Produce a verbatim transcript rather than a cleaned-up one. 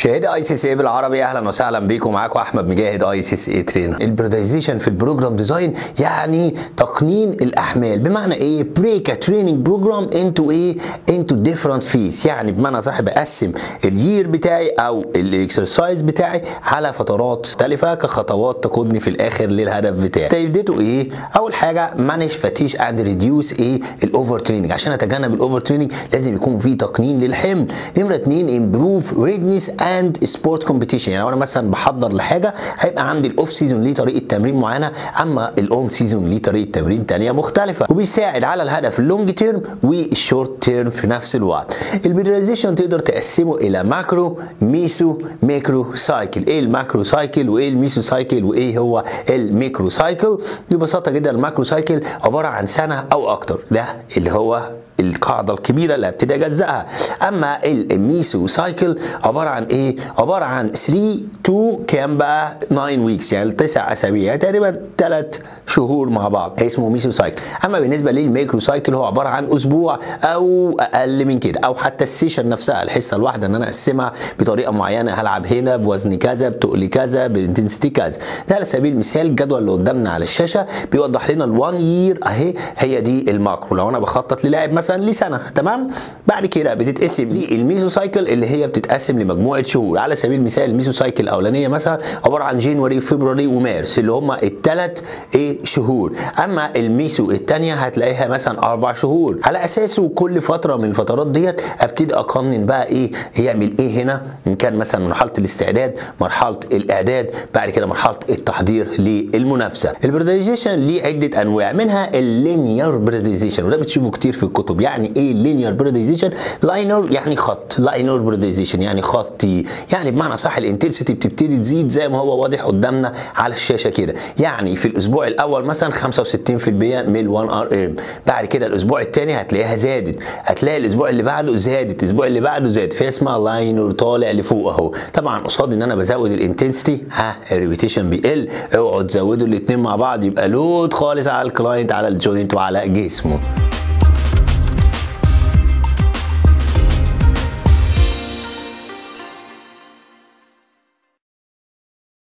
مشاهدي اي سي اس اي بالعربي، اهلا وسهلا بيكم. معاكم احمد مجاهد اي سي اس اي تريننج. البريديزيشن في البروجرام ديزاين يعني تقنين الاحمال، بمعنى ايه؟ بريك تريننج بروجرام انتو ايه؟ انتو ديفرنت فيس، يعني بمعنى صاحب اقسم اليير بتاعي او الاكسرسايز بتاعي على فترات مختلفه كخطوات تقودني في الاخر للهدف بتاعي. تبديته ايه؟ اول حاجه مانج فاتيش اند ريديوس ايه؟ الاوفر تريننج. عشان اتجنب الاوفر تريننج لازم يكون في تقنين للحمل. نمره اتنين امبروف وريدنس اند سبورت كومبتيشن، يعني انا مثلا بحضر لحاجه هيبقى عندي الاوف سيزون ليه طريقه تمرين معينه، اما الاون سيزون ليه طريقه تمرين ثانيه مختلفه، وبيساعد على الهدف اللونج تيرم والشورت تيرم في نفس الوقت. البريديزيشن تقدر تقسمه الى ماكرو ميسو ميكرو سايكل. ايه الماكرو سايكل وايه الميسو سايكل وايه هو الميكرو سايكل؟ ببساطه جدا الماكرو سايكل عباره عن سنه او اكتر، ده اللي هو القاعده الكبيره اللي هبتدي اجزئها. اما الميسو سايكل عباره عن ايه؟ عباره عن ثلاثة اتنين كام بقى؟ تسعة ويكس، يعني تسع اسابيع تقريبا ثلاث شهور مع بعض، اسمه ميسو سايكل. اما بالنسبه للميكرو سايكل هو عباره عن اسبوع او اقل من كده، او حتى السيشن نفسها الحصه الواحده ان انا اقسمها بطريقه معينه، هلعب هنا بوزن كذا، بتقل كذا، بالانتنستي كذا. ده على سبيل المثال الجدول اللي قدامنا على الشاشه بيوضح لنا الوان يير اهي، هي دي الماكرو. لو انا بخطط للاعب مثلا لسنه، تمام، بعد كده بتتقسم للميزو سايكل اللي هي بتتقسم لمجموعه شهور. على سبيل المثال الميزو سايكل الاولانيه مثلا عباره عن جانوري فبراير ومارس اللي هم الثلاث ايه شهور، اما الميسو الثانيه هتلاقيها مثلا اربع شهور. على اساسه كل فتره من الفترات ديت ابتدي اقنن بقى ايه هيعمل ايه هنا، ان كان مثلا مرحله الاستعداد، مرحله الاعداد، بعد كده مرحله التحضير للمنافسه. البريديزيشن ليه عده انواع، منها اللينيار بريديزيشن وده بتشوفه كتير في الكتب. يعني ايه اللينير برادزيشن؟ لاينر يعني خط، لاينر برادزيشن يعني خطي، يعني بمعنى صح الانتنسيتي بتبتدي تزيد زي ما هو واضح قدامنا على الشاشه كده. يعني في الاسبوع الاول مثلا خمسة وستين بالمية ميل واحد ار ام، بعد كده الاسبوع الثاني هتلاقيها زادت، هتلاقي الاسبوع اللي بعده زادت، الاسبوع اللي بعده زادت، في اسمها لاينر طالع لفوق اهو. طبعا قصاد ان انا بزود الانتنسيتي ها الريبيتيشن بيقل، اوعوا تزودوا الاثنين مع بعض يبقى لود خالص على الكلاينت، على الجوينت وعلى جسمه.